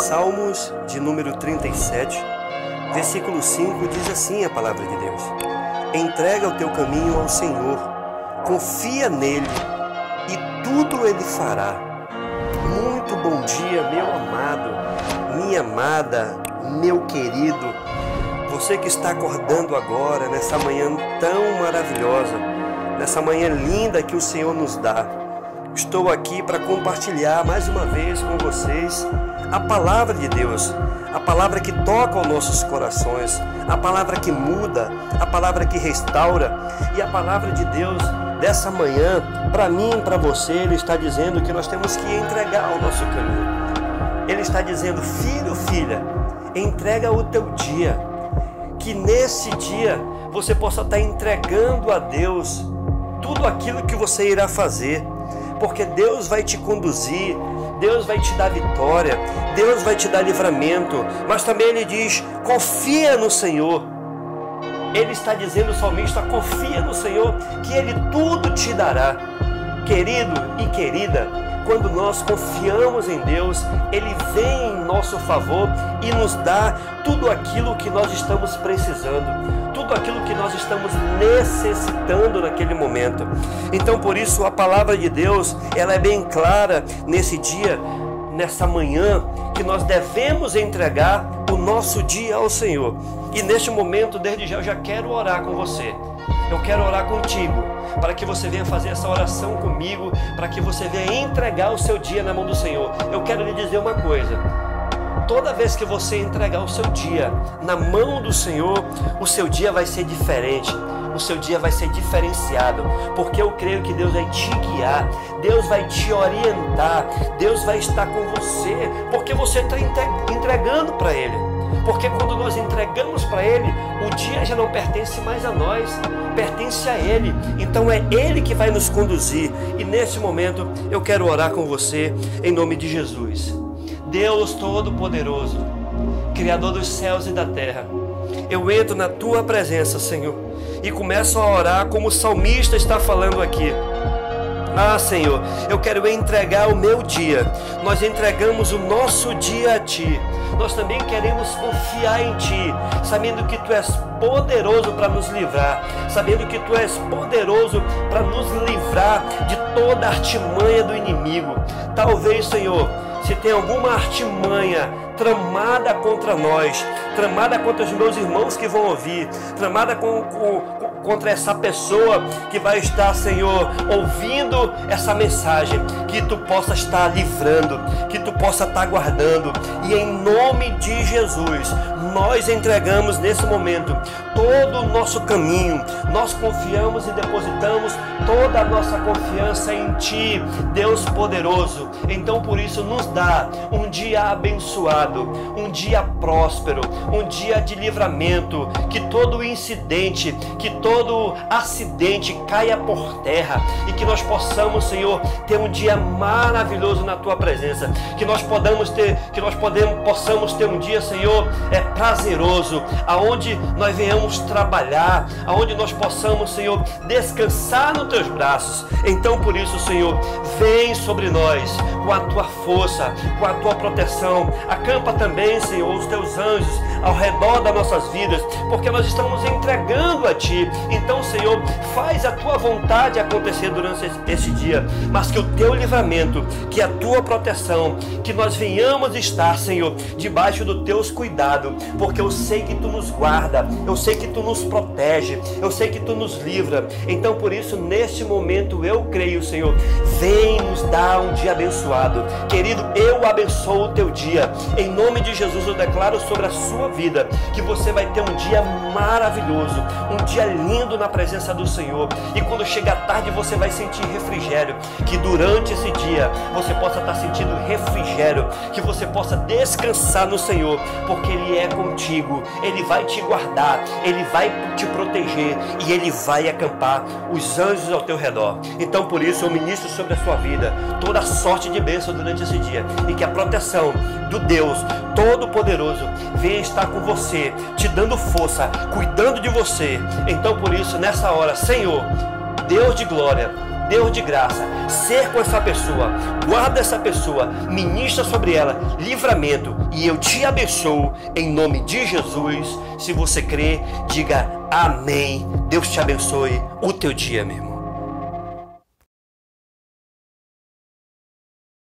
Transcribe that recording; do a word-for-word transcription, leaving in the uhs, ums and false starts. Salmos de número trinta e sete, versículo cinco, diz assim a palavra de Deus: entrega o teu caminho ao Senhor, confia nele e tudo ele fará. Muito bom dia, meu amado, minha amada, meu querido, você que está acordando agora, nessa manhã tão maravilhosa, nessa manhã linda que o Senhor nos dá. Estou aqui para compartilhar mais uma vez com vocês a palavra de Deus, a palavra que toca aos nossos corações, a palavra que muda, a palavra que restaura. E a palavra de Deus dessa manhã, para mim e para você, Ele está dizendo que nós temos que entregar o nosso caminho. Ele está dizendo: filho, filha, entrega o teu dia, que nesse dia você possa estar entregando a Deus tudo aquilo que você irá fazer. Porque Deus vai te conduzir, Deus vai te dar vitória, Deus vai te dar livramento. Mas também Ele diz: confia no Senhor. Ele está dizendo, o salmista: confia no Senhor, que Ele tudo te dará. Querido e querida, quando nós confiamos em Deus, Ele vem em nosso favor e nos dá tudo aquilo que nós estamos precisando, tudo aquilo que nós estamos necessitando naquele momento. Então, por isso, a palavra de Deus, ela é bem clara nesse dia, nessa manhã, que nós devemos entregar o nosso dia ao Senhor. E neste momento, desde já, eu já quero orar com você. Eu quero orar contigo, para que você venha fazer essa oração comigo, para que você venha entregar o seu dia na mão do Senhor. Eu quero lhe dizer uma coisa: toda vez que você entregar o seu dia na mão do Senhor, o seu dia vai ser diferente, o seu dia vai ser diferenciado, porque eu creio que Deus vai te guiar, Deus vai te orientar, Deus vai estar com você, porque você está entregando para Ele. Porque quando nós entregamos para Ele, o dia já não pertence mais a nós, pertence a Ele. Então é Ele que vai nos conduzir. E nesse momento eu quero orar com você em nome de Jesus. Deus Todo-Poderoso, Criador dos céus e da terra, eu entro na Tua presença, Senhor, e começo a orar como o salmista está falando aqui. Ah, Senhor, eu quero entregar o meu dia. Nós entregamos o nosso dia a Ti. Nós também queremos confiar em Ti, sabendo que Tu és poderoso para nos livrar, sabendo que Tu és poderoso para nos livrar de toda a artimanha do inimigo. Talvez, Senhor, se tem alguma artimanha tramada contra nós, tramada contra os meus irmãos que vão ouvir, tramada com, com, contra essa pessoa que vai estar, Senhor, ouvindo essa mensagem, que Tu possa estar livrando, que Tu possa estar guardando. E em nome de Jesus, nós entregamos nesse momento todo o nosso caminho. Nós confiamos e depositamos toda a nossa confiança em Ti, Deus poderoso. Então, por isso, nos dá um dia abençoado, um dia próspero, um dia de livramento, que todo incidente, que todo acidente caia por terra, e que nós possamos, Senhor, ter um dia maravilhoso na Tua presença, que nós podamos ter, que nós podemos, possamos ter um dia, Senhor, é prazeroso, aonde nós venhamos trabalhar, aonde nós possamos, Senhor, descansar nos Teus braços. Então, por isso, Senhor, vem sobre nós com a Tua força, com a Tua proteção. Acampa também, Senhor, os Teus anjos ao redor das nossas vidas, porque nós estamos entregando a Ti. Então, Senhor, faz a Tua vontade acontecer durante este dia, mas que o Teu livramento, que a Tua proteção, que nós venhamos estar, Senhor, debaixo dos Teus cuidados, porque eu sei que Tu nos guarda, eu sei que Tu nos protege, eu sei que Tu nos livra. Então, por isso, neste momento eu creio, Senhor, vem nos dar um dia abençoado. Querido, eu abençoo o teu dia. Em nome de Jesus, eu declaro sobre a sua vida que você vai ter um dia maravilhoso, um dia lindo na presença do Senhor. E quando chega a tarde, você vai sentir refrigério. Que durante esse dia você possa estar sentindo refrigério, que você possa descansar no Senhor, porque Ele é contigo, Ele vai te guardar, Ele vai te proteger e Ele vai acampar os anjos ao teu redor. Então, por isso, eu ministro sobre a sua vida toda sorte de bênção durante esse dia, e que a proteção do Deus Todo-Poderoso venha estar com você, te dando força, cuidando de você. Então, por isso, nessa hora, Senhor, Deus de glória, Deus de graça, ser com essa pessoa, guarda essa pessoa, ministra sobre ela livramento, e eu te abençoo em nome de Jesus. Se você crê, diga amém. Deus te abençoe o teu dia, meu irmão.